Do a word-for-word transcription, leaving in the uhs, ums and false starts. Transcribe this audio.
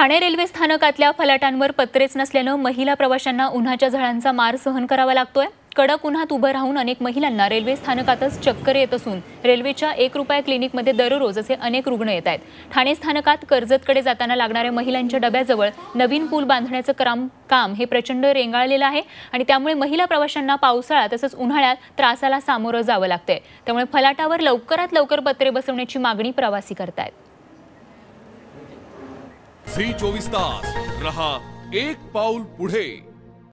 Thane railway स्थानकातल्या फलाटांवर पत्रेच नसल्याने महिला प्रवाशांना उन्हाच्या झळांचा मार सहन करावा लागतोय। कडक उन्हात उभे राहून अनेक महिलांना रेल्वे स्थानकातच चक्कर येत असून रेल्वेच्या एक रुपया क्लिनिकमध्ये दररोज असे अनेक रुग्ण येत आहेत। ठाणे स्थानकात कर्जतकडे जाताना लागणाऱ्या महिलांच्या डब्याजवळ नवीन पूल बांधण्याचे काम हे प्रचंड रेंगाळलेले आहे आणि त्यामुळे महिला प्रवाशांना पावसाळा तसेच उन्हाळ्यात त्रासाला सामोरे जावे लागते। त्यामुळे फलाटावर लवकरात लवकर पत्रे बसवण्याची मागणी प्रवासी करतात। झी चोवीस तास रहा एक पाऊल पुढे।